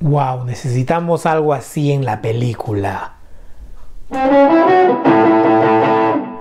Wow, necesitamos algo así en la película.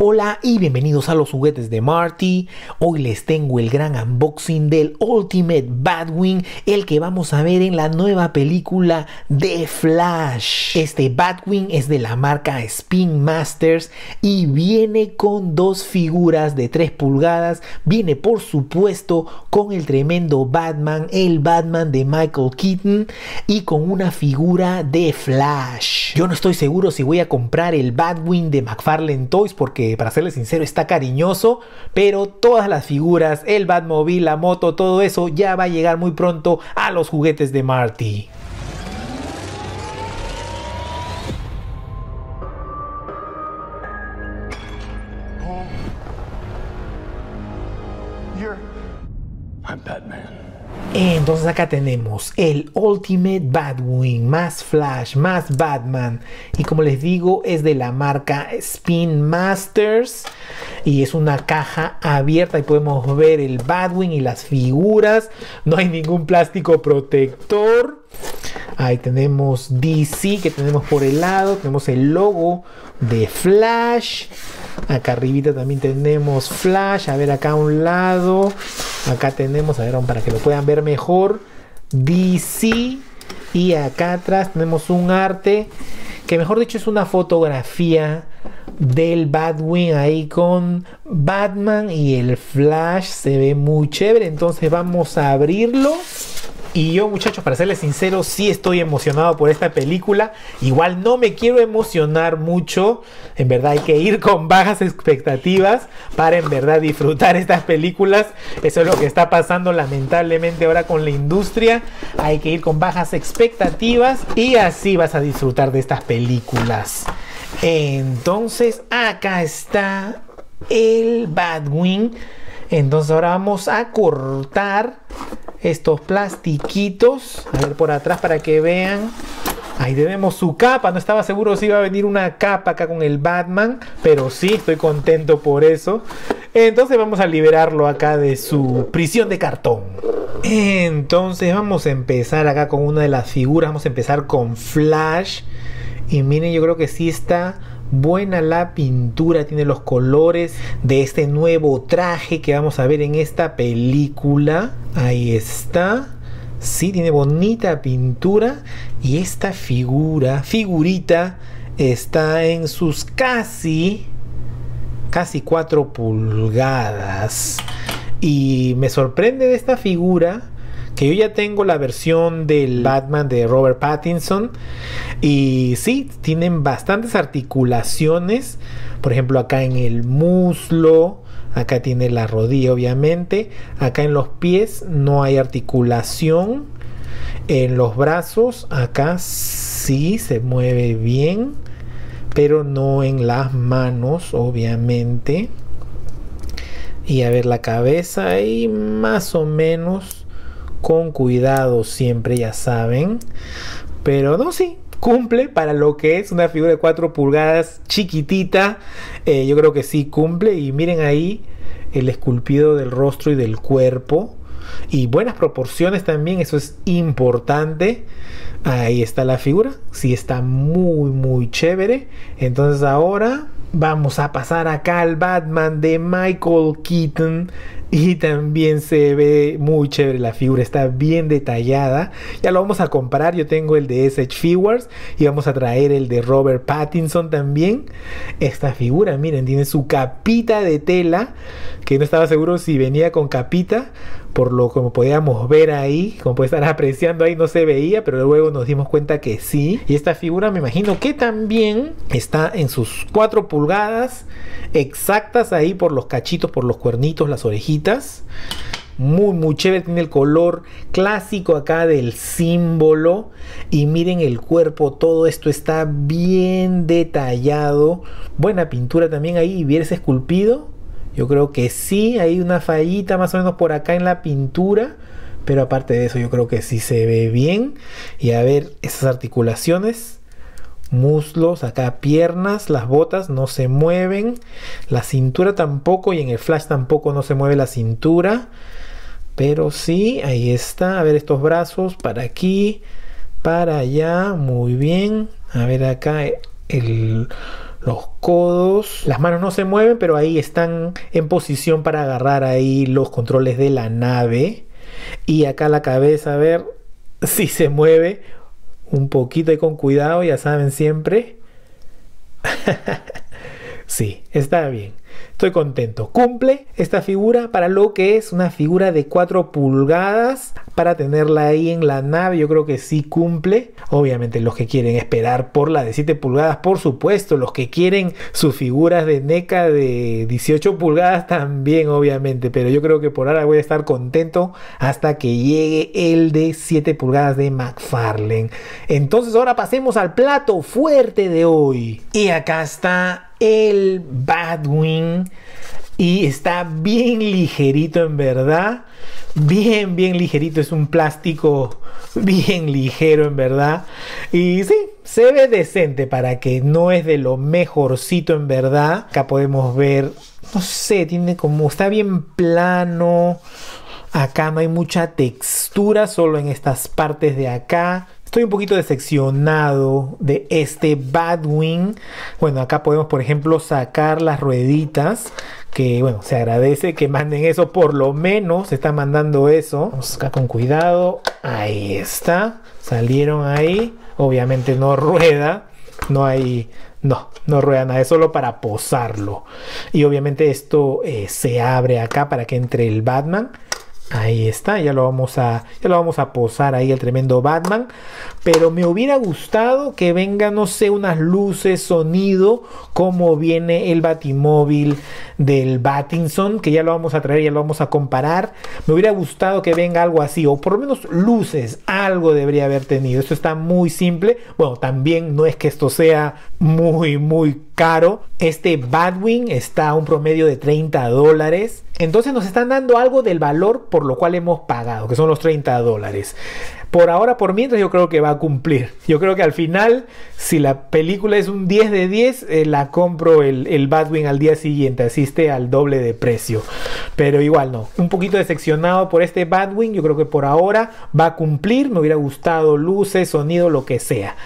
Hola y bienvenidos a Los Juguetes de Marty. Hoy les tengo el gran unboxing del Ultimate Batwing, el que vamos a ver en la nueva película The Flash. Este Batwing es de la marca Spin Masters y viene con dos figuras de 3 pulgadas. Viene por supuesto con el tremendo Batman, el Batman de Michael Keaton, y con una figura de Flash. Yo no estoy seguro si voy a comprar el Batwing de McFarlane Toys porque, para serles sincero, está cariñoso, pero todas las figuras, el Batmóvil, la moto, todo eso ya va a llegar muy pronto a Los Juguetes de Marty. I'm Batman. Entonces acá tenemos el Ultimate Batwing, más Flash, más Batman, y como les digo es de la marca Spin Masters y es una caja abierta y podemos ver el Batwing y las figuras. No hay ningún plástico protector. Ahí tenemos DC, que tenemos por el lado, tenemos el logo de Flash. Acá arribita también tenemos Flash, a ver acá a un lado. Acá tenemos, a ver, para que lo puedan ver mejor, DC. Y acá atrás tenemos un arte, que mejor dicho es una fotografía del Batwing ahí con Batman y el Flash. Se ve muy chévere, entonces vamos a abrirlo. Y yo, muchachos, para serles sinceros, sí estoy emocionado por esta película. Igual no me quiero emocionar mucho. En verdad hay que ir con bajas expectativas para en verdad disfrutar estas películas. Eso es lo que está pasando lamentablemente ahora con la industria. Hay que ir con bajas expectativas y así vas a disfrutar de estas películas. Entonces acá está el Batwing. Entonces ahora vamos a cortar estos plastiquitos, a ver por atrás para que vean. Ahí tenemos su capa. No estaba seguro si iba a venir una capa acá con el Batman, pero sí, estoy contento por eso. Entonces vamos a liberarlo acá de su prisión de cartón. Entonces vamos a empezar acá con una de las figuras. Vamos a empezar con Flash. Y miren, yo creo que sí está buena la pintura, tiene los colores de este nuevo traje que vamos a ver en esta película. Ahí está. Sí, tiene bonita pintura. Y esta figurita está en sus casi 4 pulgadas. Y me sorprende de esta figura que yo ya tengo la versión del Batman de Robert Pattinson. Y sí, tienen bastantes articulaciones. Por ejemplo, acá en el muslo. Acá tiene la rodilla, obviamente. Acá en los pies no hay articulación. En los brazos, acá sí se mueve bien. Pero no en las manos, obviamente. Y a ver la cabeza ahí, más o menos. Con cuidado siempre, ya saben. Pero no, sí, cumple para lo que es una figura de 4 pulgadas chiquitita. Yo creo que sí cumple. Y miren ahí el esculpido del rostro y del cuerpo. Y buenas proporciones también, eso es importante. Ahí está la figura. Sí, está muy chévere. Entonces ahora vamos a pasar acá al Batman de Michael Keaton. Y también se ve muy chévere la figura, está bien detallada. Ya lo vamos a comparar, yo tengo el de S.H. Figuarts y vamos a traer el de Robert Pattinson también. Esta figura, miren, tiene su capita de tela, que no estaba seguro si venía con capita, por lo como podíamos ver ahí, como puede estar apreciando ahí, no se veía, pero luego nos dimos cuenta que sí. Y esta figura me imagino que también está en sus 4 pulgadas exactas ahí por los cachitos, por los cuernitos, las orejitas. Muy chévere, tiene el color clásico acá del símbolo. Y miren el cuerpo, todo esto está bien detallado. Buena pintura también ahí, ¿vieres esculpido? Yo creo que sí, hay una fallita más o menos por acá en la pintura. Pero aparte de eso yo creo que sí se ve bien. Y a ver esas articulaciones. Muslos, acá piernas, las botas no se mueven, la cintura tampoco, y en el Flash tampoco no se mueve la cintura, pero sí, ahí está. A ver estos brazos para aquí, para allá, muy bien. A ver acá los codos, las manos no se mueven, pero ahí están en posición para agarrar ahí los controles de la nave. Y acá la cabeza, a ver si se mueve un poquito y con cuidado, ya saben siempre. Sí, está bien. Estoy contento. Cumple esta figura para lo que es una figura de 4 pulgadas. Para tenerla ahí en la nave, yo creo que sí cumple. Obviamente los que quieren esperar por la de 7 pulgadas, por supuesto. Los que quieren sus figuras de NECA de 18 pulgadas también, obviamente. Pero yo creo que por ahora voy a estar contento hasta que llegue el de 7 pulgadas de McFarlane. Entonces ahora pasemos al plato fuerte de hoy. Y acá está el Batwing, y está bien ligerito, en verdad, bien ligerito. Es un plástico bien ligero, en verdad, y sí, se ve decente para que no es de lo mejorcito, en verdad. Acá podemos ver, no sé, tiene como, está bien plano. Acá no hay mucha textura, solo en estas partes de acá. Estoy un poquito decepcionado de este Batwing. Bueno, acá podemos, por ejemplo, sacar las rueditas. Que, bueno, se agradece que manden eso. Por lo menos se está mandando eso. Vamos acá con cuidado. Ahí está. Salieron ahí. Obviamente no rueda. No hay... No rueda nada, es solo para posarlo. Y obviamente esto se abre acá para que entre el Batman. Ahí está, ya lo vamos a posar ahí, el tremendo Batman. Pero me hubiera gustado que venga, no sé, unas luces, sonido, como viene el batimóvil del Pattinson, que ya lo vamos a traer, ya lo vamos a comparar. Me hubiera gustado que venga algo así, o por lo menos luces, algo debería haber tenido. Esto está muy simple. Bueno, también no es que esto sea muy caro. Este Batwing está a un promedio de $30. Entonces nos están dando algo del valor por lo cual hemos pagado, que son los $30. Por ahora, por mientras, yo creo que va a cumplir. Yo creo que al final, si la película es un 10 de 10, la compro el Batwing al día siguiente. Asiste al doble de precio. Pero igual no. Un poquito decepcionado por este Batwing. Yo creo que por ahora va a cumplir. Me hubiera gustado luces, sonido, lo que sea.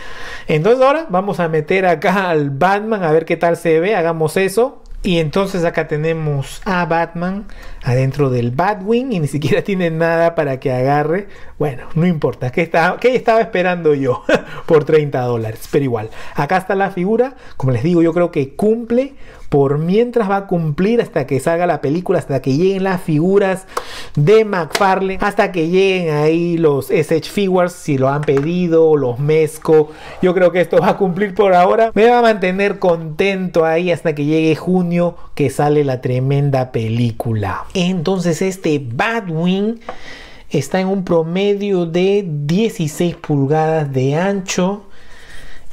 Entonces ahora vamos a meter acá al Batman a ver qué tal se ve. Hagamos eso. Y entonces acá tenemos a Batman adentro del Batwing y ni siquiera tiene nada para que agarre. Bueno, no importa, que estaba esperando yo por $30, pero igual. Acá está la figura, como les digo, yo creo que cumple. Por mientras va a cumplir hasta que salga la película, hasta que lleguen las figuras de McFarlane, hasta que lleguen ahí los S.H. Figuarts, si lo han pedido, los Mezco. Yo creo que esto va a cumplir por ahora. Me va a mantener contento ahí hasta que llegue junio, que sale la tremenda película. Entonces este Batwing está en un promedio de 16 pulgadas de ancho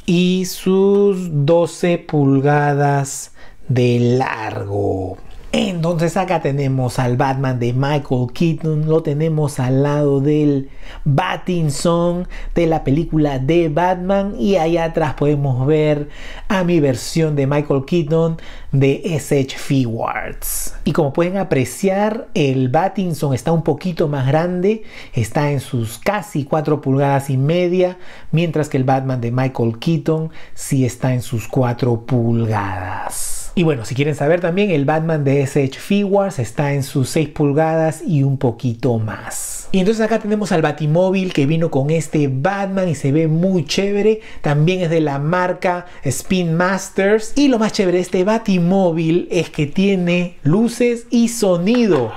y sus 12 pulgadas de largo. Entonces acá tenemos al Batman de Michael Keaton, lo tenemos al lado del Pattinson de la película de Batman, y allá atrás podemos ver a mi versión de Michael Keaton de S.H. Figuarts. Y como pueden apreciar, el Pattinson está un poquito más grande, está en sus casi 4,5 pulgadas, mientras que el Batman de Michael Keaton sí está en sus 4 pulgadas. Y bueno, si quieren saber también, el Batman de S.H. Figuarts está en sus 6 pulgadas y un poquito más. Y entonces acá tenemos al batimóvil que vino con este Batman y se ve muy chévere. También es de la marca Spin Masters. Y lo más chévere de este batimóvil es que tiene luces y sonido.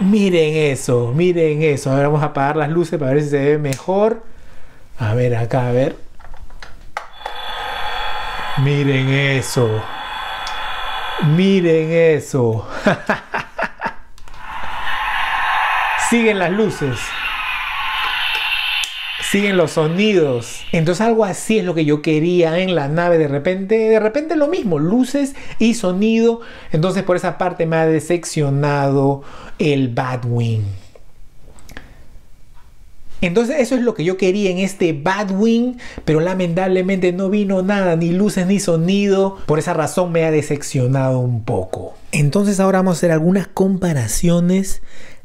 Miren eso, miren eso. Ahora vamos a apagar las luces para ver si se ve mejor. A ver acá, a ver. Miren eso. Miren eso. Siguen las luces. Siguen los sonidos. Entonces algo así es lo que yo quería en la nave. De repente lo mismo. Luces y sonido. Entonces por esa parte me ha decepcionado el Batwing. Entonces eso es lo que yo quería en este Batwing, pero lamentablemente no vino nada, ni luces ni sonido. Por esa razón me ha decepcionado un poco. Entonces ahora vamos a hacer algunas comparaciones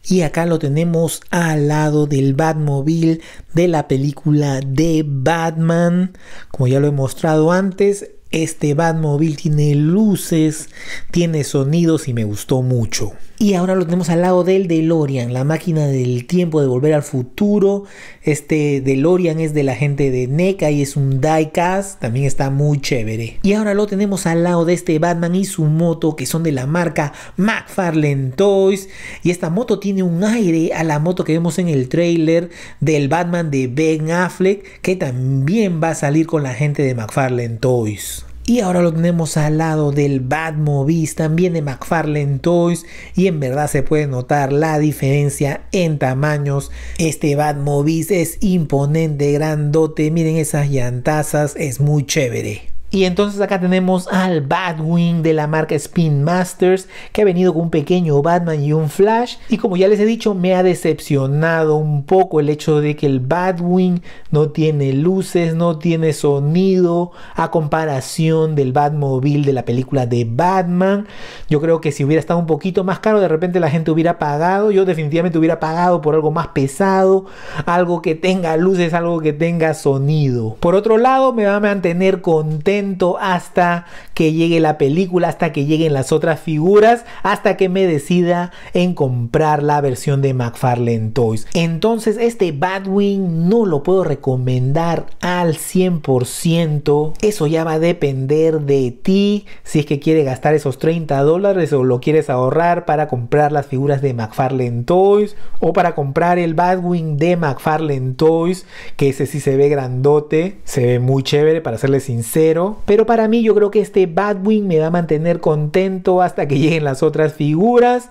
Y acá lo tenemos al lado del Batmóvil de la película de Batman. Como ya lo he mostrado antes, este Batmóvil tiene luces, tiene sonidos y me gustó mucho. Y ahora lo tenemos al lado del DeLorean, la máquina del tiempo de Volver al Futuro. Este DeLorean es de la gente de NECA y es un diecast, también está muy chévere. Y ahora lo tenemos al lado de este Batman y su moto, que son de la marca McFarlane Toys. Y esta moto tiene un aire a la moto que vemos en el tráiler del Batman de Ben Affleck, que también va a salir con la gente de McFarlane Toys. Y ahora lo tenemos al lado del Batmobile, también de McFarlane Toys. Y en verdad se puede notar la diferencia en tamaños. Este Batmobile es imponente, grandote. Miren esas llantazas, es muy chévere. Y entonces acá tenemos al Batwing de la marca Spin Masters, que ha venido con un pequeño Batman y un Flash. Y como ya les he dicho, me ha decepcionado un poco el hecho de que el Batwing no tiene luces, no tiene sonido, a comparación del Batmobile de la película de Batman. Yo creo que si hubiera estado un poquito más caro, de repente la gente hubiera pagado. Yo definitivamente hubiera pagado por algo más pesado, algo que tenga luces, algo que tenga sonido. Por otro lado, me va a mantener contento hasta que llegue la película, hasta que lleguen las otras figuras, hasta que me decida en comprar la versión de McFarlane Toys. Entonces este Batwing no lo puedo recomendar al 100%. Eso ya va a depender de ti, si es que quieres gastar esos $30 o lo quieres ahorrar para comprar las figuras de McFarlane Toys o para comprar el Batwing de McFarlane Toys, que ese sí se ve grandote, se ve muy chévere, para serles sincero. Pero para mí, yo creo que este Batwing me va a mantener contento hasta que lleguen las otras figuras.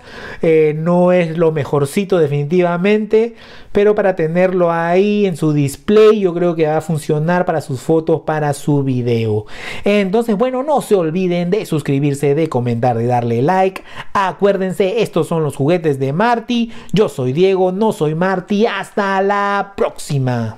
No es lo mejorcito definitivamente, pero para tenerlo ahí en su display, yo creo que va a funcionar para sus fotos, para su video. Entonces, bueno, no se olviden de suscribirse, de comentar, de darle like. Acuérdense, estos son Los Juguetes de Marty. Yo soy Diego, no soy Marty. Hasta la próxima.